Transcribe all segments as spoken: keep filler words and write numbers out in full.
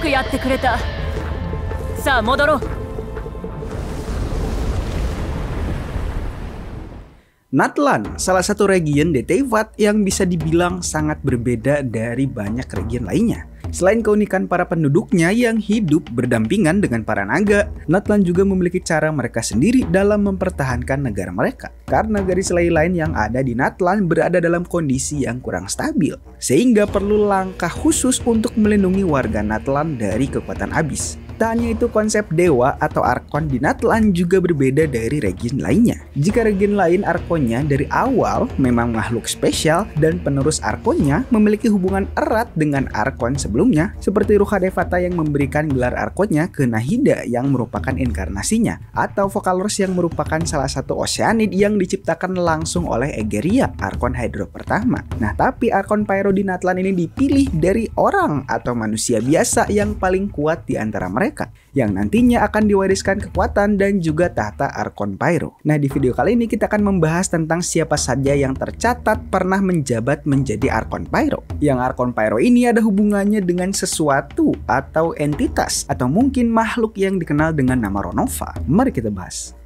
くやってくれた。さあ戻ろう。Natlan, salah satu region di Teyvat yang bisa dibilang sangat berbeda dari banyak region lainnya. Selain keunikan para penduduknya yang hidup berdampingan dengan para naga, Natlan juga memiliki cara mereka sendiri dalam mempertahankan negara mereka. Karena garis-lay lain yang ada di Natlan berada dalam kondisi yang kurang stabil, sehingga perlu langkah khusus untuk melindungi warga Natlan dari kekuatan abis. Tak hanya itu, konsep dewa atau arkon di Natlan juga berbeda dari region lainnya. Jika region lain arkonnya dari awal memang makhluk spesial dan penerus arkonnya memiliki hubungan erat dengan arkon sebelumnya, seperti Ruhadevata yang memberikan gelar arkonnya ke Nahida yang merupakan inkarnasinya, atau Vokalors yang merupakan salah satu oceanid yang diciptakan langsung oleh Egeria, arkon hydro pertama. Nah, tapi Archon Pyro di Natlan ini dipilih dari orang atau manusia biasa yang paling kuat di antara mereka, yang nantinya akan diwariskan kekuatan dan juga tahta Archon Pyro. Nah, di video kali ini kita akan membahas tentang siapa saja yang tercatat pernah menjabat menjadi Archon Pyro. Yang Archon Pyro ini ada hubungannya dengan sesuatu atau entitas, atau mungkin makhluk yang dikenal dengan nama Ronova. Mari kita bahas.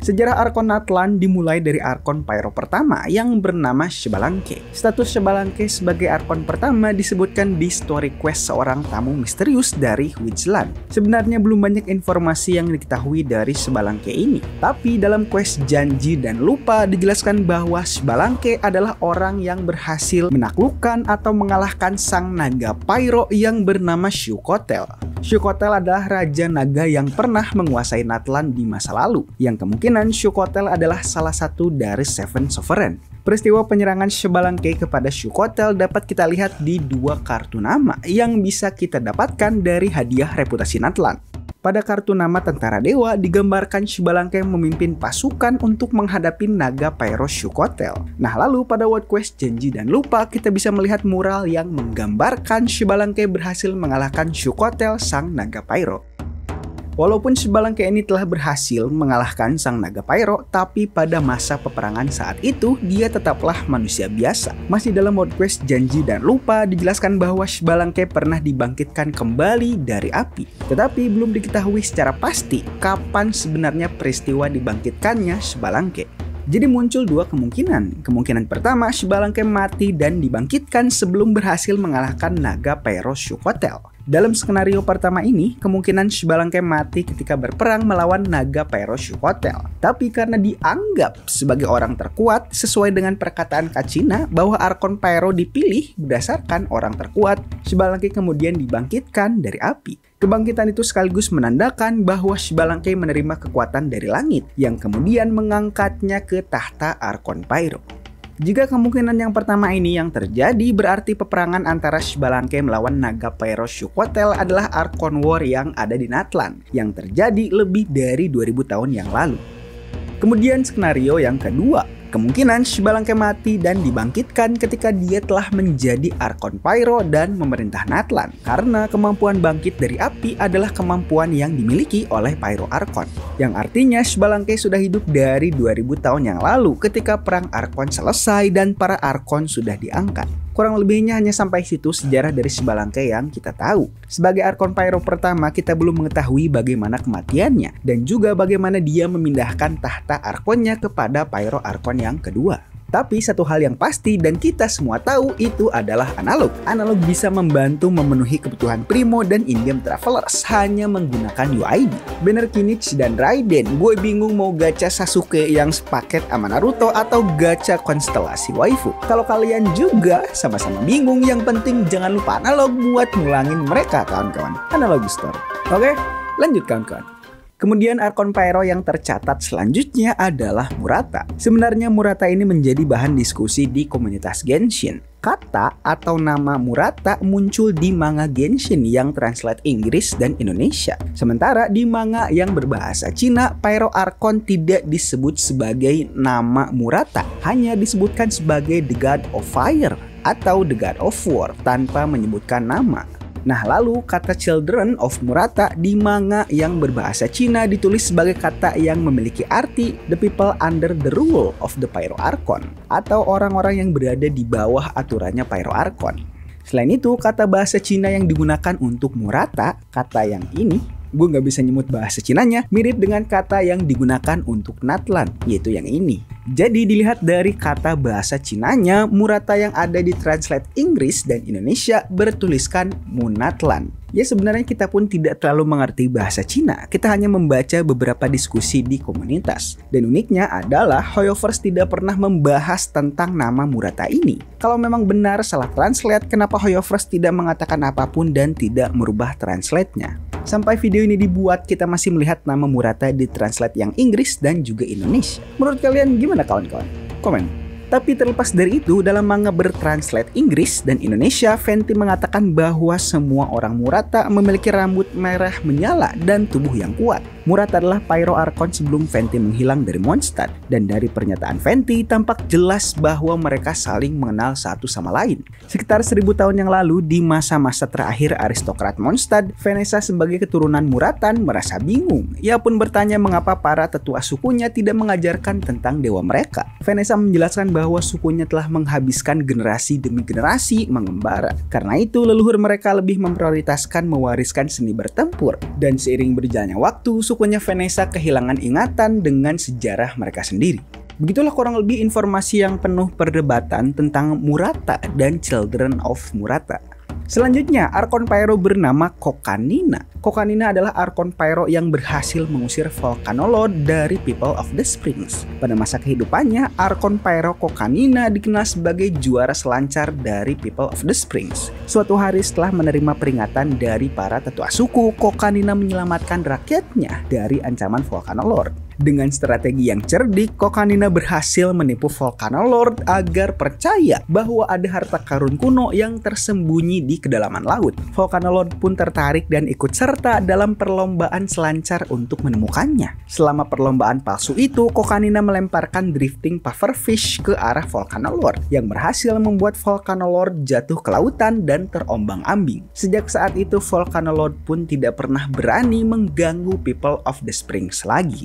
Sejarah Archon Natlan dimulai dari Archon Pyro pertama yang bernama Xbalanque. Status Xbalanque sebagai Archon pertama disebutkan di story quest seorang tamu misterius dari Witchland. Sebenarnya belum banyak informasi yang diketahui dari Xbalanque ini, tapi dalam quest Janji dan Lupa dijelaskan bahwa Xbalanque adalah orang yang berhasil menaklukkan atau mengalahkan sang naga Pyro yang bernama Xiuhcoatl. Xiuhcoatl adalah raja naga yang pernah menguasai Natlan di masa lalu, yang kemungkinan Xiuhcoatl adalah salah satu dari Seven Sovereign. Peristiwa penyerangan Xbalanque kepada Xiuhcoatl dapat kita lihat di dua kartu nama yang bisa kita dapatkan dari hadiah reputasi Natlan. Pada kartu nama Tentara Dewa digambarkan Xbalanque memimpin pasukan untuk menghadapi naga Pyro Xiuhcoatl. Nah, lalu pada World Quest Janji dan Lupa kita bisa melihat mural yang menggambarkan Xbalanque berhasil mengalahkan Xiuhcoatl sang naga Pyro. Walaupun Xbalanque ini telah berhasil mengalahkan sang naga Pyro, tapi pada masa peperangan saat itu dia tetaplah manusia biasa. Masih dalam World Quest Janji dan Lupa dijelaskan bahwa Xbalanque pernah dibangkitkan kembali dari api. Tetapi belum diketahui secara pasti kapan sebenarnya peristiwa dibangkitkannya Xbalanque. Jadi muncul dua kemungkinan. Kemungkinan pertama, Xbalanque mati dan dibangkitkan sebelum berhasil mengalahkan naga Pyro Xiuhcoatl. Dalam skenario pertama ini, kemungkinan Xbalanque mati ketika berperang melawan naga Pyro Xiuhcoatl. Tapi karena dianggap sebagai orang terkuat, sesuai dengan perkataan Kachina bahwa Archon Pyro dipilih berdasarkan orang terkuat, Xbalanque kemudian dibangkitkan dari api. Kebangkitan itu sekaligus menandakan bahwa Xbalanque menerima kekuatan dari langit yang kemudian mengangkatnya ke tahta Archon Pyro. Jika kemungkinan yang pertama ini yang terjadi, berarti peperangan antara Xbalanque melawan naga Pyro Xiuhcoatl adalah Archon War yang ada di Natlan yang terjadi lebih dari dua ribu tahun yang lalu. Kemudian skenario yang kedua, kemungkinan Xbalanque mati dan dibangkitkan ketika dia telah menjadi Archon Pyro dan memerintah Natlan, karena kemampuan bangkit dari api adalah kemampuan yang dimiliki oleh Pyro Archon, yang artinya Xbalanque sudah hidup dari dua ribu tahun yang lalu ketika perang Archon selesai dan para Archon sudah diangkat. Kurang lebihnya hanya sampai situ sejarah dari Xbalanque yang kita tahu. Sebagai Archon Pyro pertama, kita belum mengetahui bagaimana kematiannya dan juga bagaimana dia memindahkan tahta Archonnya kepada Pyro Archon yang kedua. Tapi satu hal yang pasti dan kita semua tahu itu adalah analog. Analog bisa membantu memenuhi kebutuhan Primo dan in-game Travelers hanya menggunakan U I D. Banner Kinich dan Raiden, gue bingung mau gacha Sasuke yang sepaket sama Naruto atau gacha konstelasi waifu. Kalau kalian juga sama-sama bingung, yang penting jangan lupa analog buat ngulangin mereka kawan-kawan. Analog Store. Oke, lanjut kawan-kawan. Kemudian Archon Pyro yang tercatat selanjutnya adalah Murata. Sebenarnya Murata ini menjadi bahan diskusi di komunitas Genshin. Kata atau nama Murata muncul di manga Genshin yang translate Inggris dan Indonesia. Sementara di manga yang berbahasa Cina, Pyro Archon tidak disebut sebagai nama Murata, hanya disebutkan sebagai The God of Fire atau The God of War tanpa menyebutkan nama. Nah, lalu kata Children of Murata di manga yang berbahasa Cina ditulis sebagai kata yang memiliki arti The People Under the Rule of the Pyro Archon, atau orang-orang yang berada di bawah aturannya Pyro Archon. Selain itu, kata bahasa Cina yang digunakan untuk Murata, kata yang ini, gue nggak bisa nyebut bahasa Cinanya, mirip dengan kata yang digunakan untuk Natlan, yaitu yang ini. Jadi dilihat dari kata bahasa Cinanya, Murata yang ada di translate Inggris dan Indonesia bertuliskan Munatlan. Ya sebenarnya kita pun tidak terlalu mengerti bahasa Cina, kita hanya membaca beberapa diskusi di komunitas. Dan uniknya adalah HoYoverse tidak pernah membahas tentang nama Murata ini. Kalau memang benar salah translate, kenapa HoYoverse tidak mengatakan apapun dan tidak merubah translate-nya? Sampai video ini dibuat, kita masih melihat nama Murata di translate yang Inggris dan juga Indonesia. Menurut kalian gimana kawan-kawan? Komen. Tapi terlepas dari itu, dalam manga bertranslate Inggris dan Indonesia, Venti mengatakan bahwa semua orang Murata memiliki rambut merah menyala dan tubuh yang kuat. Murata adalah Pyro Archon sebelum Venti menghilang dari Mondstadt. Dan dari pernyataan Venti, tampak jelas bahwa mereka saling mengenal satu sama lain. Sekitar seribu tahun yang lalu, di masa-masa terakhir aristokrat Mondstadt, Vanessa sebagai keturunan Muratan merasa bingung. Ia pun bertanya mengapa para tetua sukunya tidak mengajarkan tentang dewa mereka. Vanessa menjelaskan bahwa bahwa sukunya telah menghabiskan generasi demi generasi mengembara. Karena itu, leluhur mereka lebih memprioritaskan mewariskan seni bertempur. Dan seiring berjalannya waktu, sukunya Vanessa kehilangan ingatan dengan sejarah mereka sendiri. Begitulah kurang lebih informasi yang penuh perdebatan tentang Murata dan Children of Murata. Selanjutnya, Archon Pyro bernama Kokanina. Kokanina adalah Archon Pyro yang berhasil mengusir Volcanolord dari People of the Springs. Pada masa kehidupannya, Archon Pyro Kokanina dikenal sebagai juara selancar dari People of the Springs. Suatu hari setelah menerima peringatan dari para tetua suku, Kokanina menyelamatkan rakyatnya dari ancaman Volcanolord. Dengan strategi yang cerdik, Kokanina berhasil menipu Volcanolord agar percaya bahwa ada harta karun kuno yang tersembunyi di kedalaman laut. Volcanolord pun tertarik dan ikut serta dalam perlombaan selancar untuk menemukannya. Selama perlombaan palsu itu, Kokanina melemparkan Drifting Pufferfish ke arah Volcanolord yang berhasil membuat Volcanolord jatuh ke lautan dan terombang-ambing. Sejak saat itu, Volcanolord pun tidak pernah berani mengganggu People of the Springs lagi.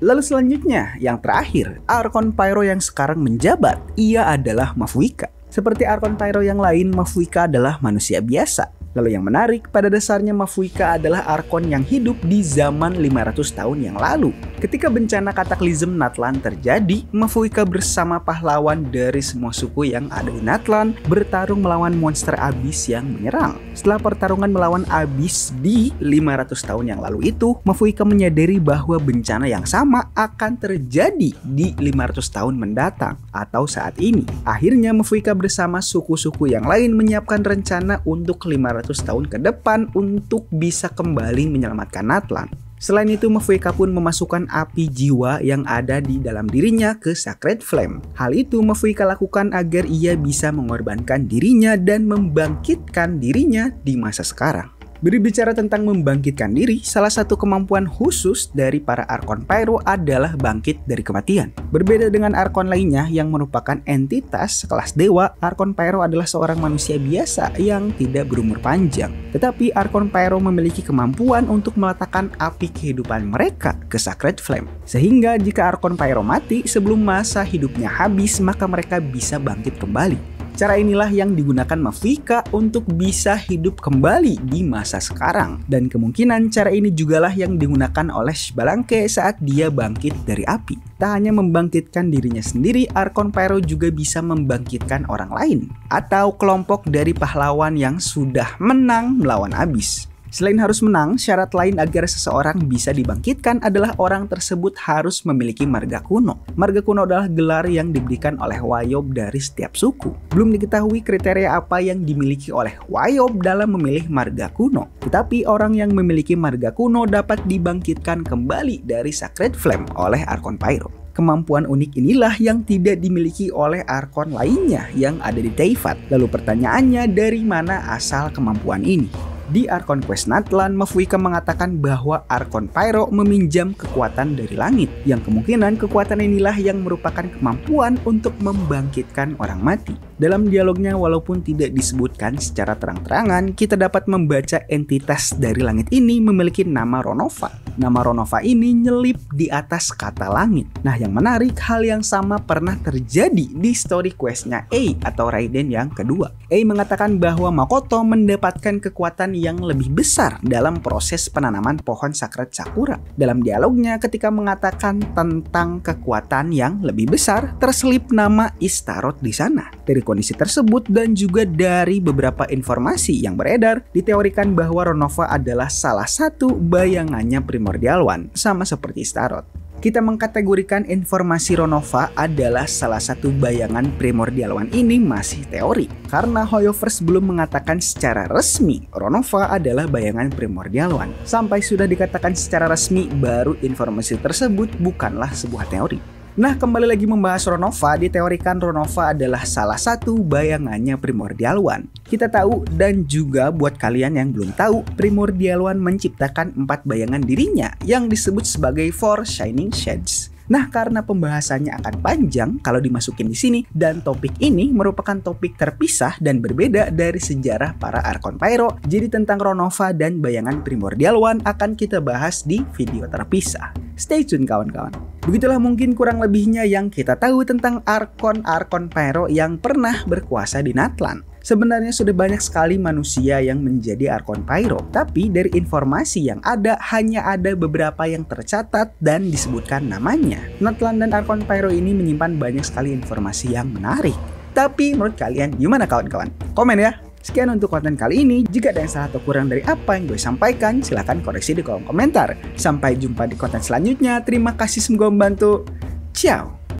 Lalu selanjutnya, yang terakhir, Archon Pyro yang sekarang menjabat, ia adalah Mavuika. Seperti Archon Pyro yang lain, Mavuika adalah manusia biasa. Lalu yang menarik, pada dasarnya Mavuika adalah Archon yang hidup di zaman lima ratus tahun yang lalu. Ketika bencana kataklism Natlan terjadi, Mavuika bersama pahlawan dari semua suku yang ada di Natlan bertarung melawan monster abis yang menyerang. Setelah pertarungan melawan abis di lima ratus tahun yang lalu itu, Mavuika menyadari bahwa bencana yang sama akan terjadi di lima ratus tahun mendatang atau saat ini. Akhirnya Mavuika bersama suku-suku yang lain menyiapkan rencana untuk lima ratus tahun ke depan untuk bisa kembali menyelamatkan Natlan. Selain itu, Mavuika pun memasukkan api jiwa yang ada di dalam dirinya ke Sacred Flame. Hal itu Mavuika lakukan agar ia bisa mengorbankan dirinya dan membangkitkan dirinya di masa sekarang. Berbicara tentang membangkitkan diri, salah satu kemampuan khusus dari para Archon Pyro adalah bangkit dari kematian. Berbeda dengan Archon lainnya yang merupakan entitas kelas dewa, Archon Pyro adalah seorang manusia biasa yang tidak berumur panjang. Tetapi Archon Pyro memiliki kemampuan untuk meletakkan api kehidupan mereka ke Sacred Flame. Sehingga jika Archon Pyro mati sebelum masa hidupnya habis, maka mereka bisa bangkit kembali. Cara inilah yang digunakan Mavuika untuk bisa hidup kembali di masa sekarang. Dan kemungkinan cara ini jugalah yang digunakan oleh Xbalanque saat dia bangkit dari api. Tak hanya membangkitkan dirinya sendiri, Archon Pyro juga bisa membangkitkan orang lain. Atau kelompok dari pahlawan yang sudah menang melawan abis. Selain harus menang, syarat lain agar seseorang bisa dibangkitkan adalah orang tersebut harus memiliki marga kuno. Marga kuno adalah gelar yang diberikan oleh Wayob dari setiap suku. Belum diketahui kriteria apa yang dimiliki oleh Wayob dalam memilih marga kuno. Tetapi orang yang memiliki marga kuno dapat dibangkitkan kembali dari Sacred Flame oleh Archon Pyro. Kemampuan unik inilah yang tidak dimiliki oleh Archon lainnya yang ada di Teyvat. Lalu pertanyaannya, dari mana asal kemampuan ini? Di Archon Quest Natlan, Mavuika mengatakan bahwa Archon Pyro meminjam kekuatan dari langit, yang kemungkinan kekuatan inilah yang merupakan kemampuan untuk membangkitkan orang mati. Dalam dialognya, walaupun tidak disebutkan secara terang-terangan, kita dapat membaca entitas dari langit ini memiliki nama Ronova. Nama Ronova ini nyelip di atas kata langit. Nah, yang menarik, hal yang sama pernah terjadi di story questnya Ei atau Raiden yang kedua. Ei mengatakan bahwa Makoto mendapatkan kekuatan yang lebih besar dalam proses penanaman pohon Sacred Sakura. Dalam dialognya, ketika mengatakan tentang kekuatan yang lebih besar, terselip nama Istaroth di sana. Dari kondisi tersebut dan juga dari beberapa informasi yang beredar, diteorikan bahwa Ronova adalah salah satu bayangannya Primordial One, sama seperti Istaroth. Kita mengkategorikan informasi Ronova adalah salah satu bayangan Primordial One ini masih teori, karena HoYoverse belum mengatakan secara resmi Ronova adalah bayangan Primordial One. Sampai sudah dikatakan secara resmi, baru informasi tersebut bukanlah sebuah teori. Nah, kembali lagi membahas Ronova, diteorikan Ronova adalah salah satu bayangannya Primordial One. Kita tahu, dan juga buat kalian yang belum tahu, Primordial One menciptakan empat bayangan dirinya yang disebut sebagai Four Shining Shades. Nah, karena pembahasannya akan panjang kalau dimasukin di sini, dan topik ini merupakan topik terpisah dan berbeda dari sejarah para Archon Pyro, jadi tentang Ronova dan bayangan Primordial One akan kita bahas di video terpisah. Stay tune kawan-kawan. Begitulah mungkin kurang lebihnya yang kita tahu tentang Archon-Archon Pyro yang pernah berkuasa di Natlan. Sebenarnya sudah banyak sekali manusia yang menjadi Archon Pyro, tapi dari informasi yang ada hanya ada beberapa yang tercatat dan disebutkan namanya. Natlan dan Archon Pyro ini menyimpan banyak sekali informasi yang menarik. Tapi menurut kalian gimana kawan-kawan? Komen ya! Sekian untuk konten kali ini. Jika ada yang salah atau kurang dari apa yang gue sampaikan, silahkan koreksi di kolom komentar. Sampai jumpa di konten selanjutnya. Terima kasih, semoga membantu. Ciao!